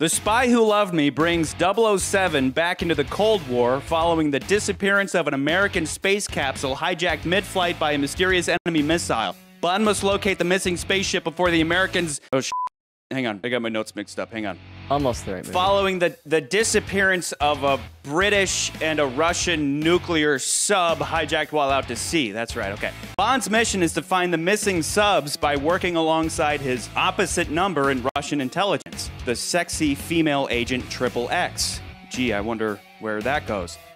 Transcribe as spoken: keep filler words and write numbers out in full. The Spy Who Loved Me brings double oh seven back into the Cold War following the disappearance of an American space capsule hijacked mid-flight by a mysterious enemy missile. Bond must locate the missing spaceship before the Americans... Oh, sh hang on. I got my notes mixed up. Hang on. Almost the right movie. Following the, the disappearance of a British and a Russian nuclear sub hijacked while out to sea. That's right. Okay. Bond's mission is to find the missing subs by working alongside his opposite number in Russian intelligence, the sexy female agent Triple X. Gee, I wonder where that goes.